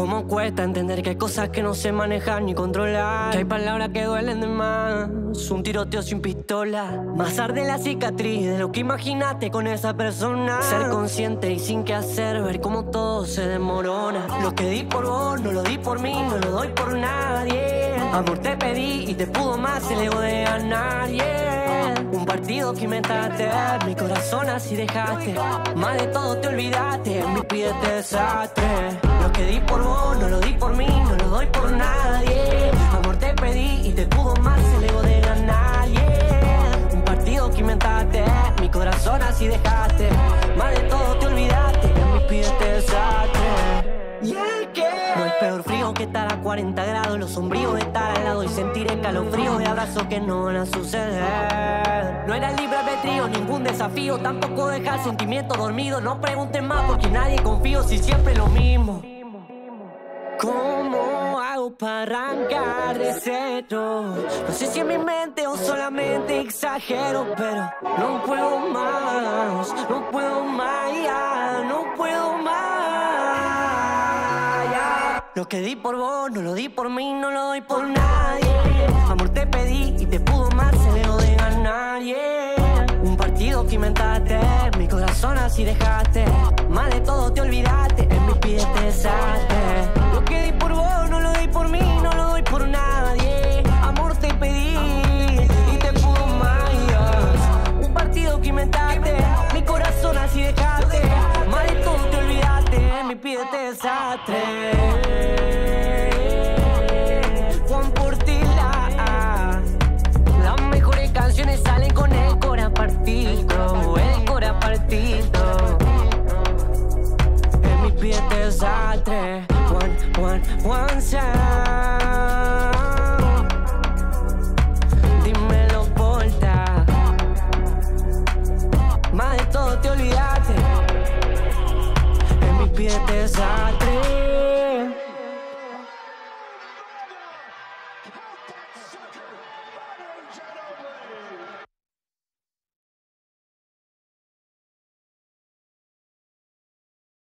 Cómo cuesta entender que hay cosas que no sé manejar ni controlar, que hay palabras que duelen de más, un tiroteo sin pistola. Más arde la cicatriz de lo que imaginaste con esa persona. Ser consciente y sin qué hacer, ver cómo todo se desmorona. Lo que di por vos, no lo di por mí, no lo doy por nadie. Amor te pedí y te pudo más, el ego de a nadie. Un partido que inventaste, mi corazón así dejaste. Más de todo te olvidaste, en mi pide te desastre. Lo que di por vos, no lo di por mí, no lo doy por nadie. Amor te pedí y te pudo más, el ego de ganar, yeah. Un partido que inventaste, mi corazón así dejaste. Más de todo te olvidaste, en mi pide te desastre. No hay peor frío que estar a 40 grados, lo sombrío de estar al lado y sentir el calofrío de abrazos que no van a suceder. No era libre albedrío, ningún desafío, tampoco dejar sentimientos dormidos. No pregunten más porque nadie confío si siempre es lo mismo. ¿Cómo hago para arrancar de cero? No sé si en mi mente o solamente exagero, pero no puedo más, no puedo más, ya, no puedo más. Lo que di por vos, no lo di por mí, no lo doy por nadie. Amor te pedí y te pudo más, se lo de ganar, yeah. Un partido que inventaste, mi corazón así dejaste. Más de todo te olvidaste, en mis pies te desastre. Lo que di por vos, no lo di por mí, no lo doy por nadie. Amor te pedí y te pudo más, yeah. Un partido que inventaste, mi corazón así dejaste. Más de todo te olvidaste, en mis pies te desastre.